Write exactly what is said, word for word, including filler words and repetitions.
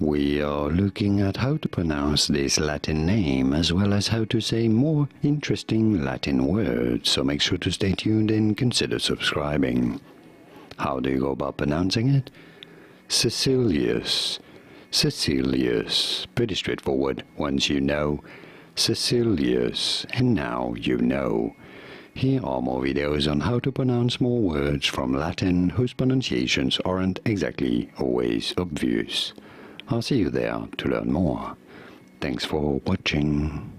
We are looking at how to pronounce this Latin name as well as how to say more interesting Latin words, so make sure to stay tuned and consider subscribing. How do you go about pronouncing it? Caecilius. Caecilius. Pretty straightforward once you know. Caecilius. And now you know. Here are more videos on how to pronounce more words from Latin whose pronunciations aren't exactly always obvious. I'll see you there to learn more. Thanks for watching.